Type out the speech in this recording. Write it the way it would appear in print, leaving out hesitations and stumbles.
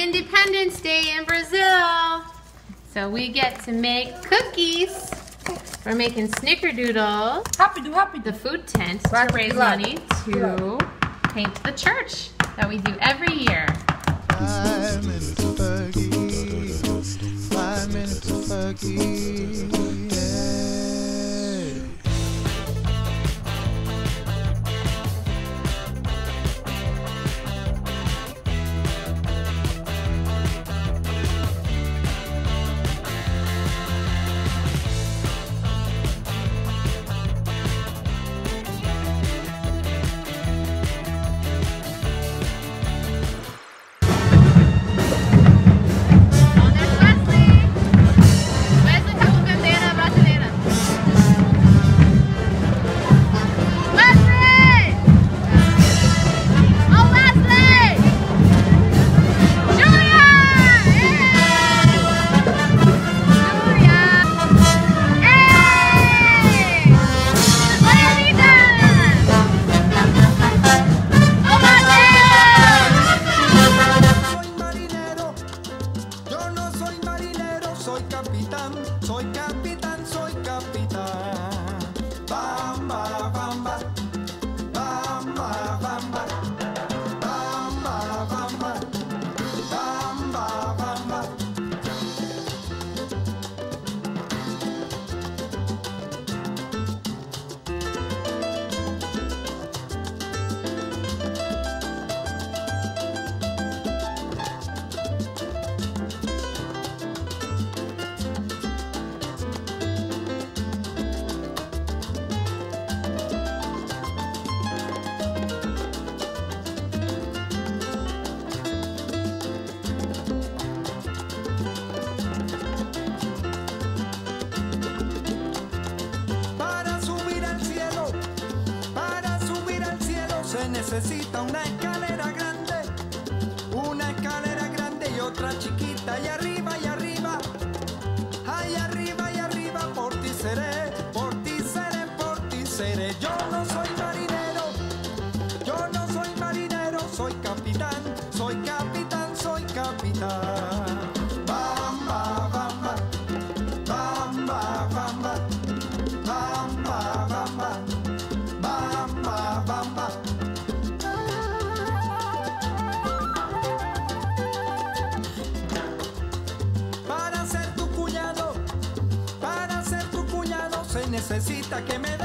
Independence Day in Brazil. So we get to make cookies. We're making snickerdoodle. Happy do. The food tent to raise money to paint the church that we do every year. 5 minutes of Fergie. Necesita una escalera grande y otra chiquita, y arriba, ahí arriba, y arriba, por ti seré, por ti seré, por ti seré. Yo no soy marinero, yo no soy marinero, soy capitán, soy capitán, soy capitán. Necesita que me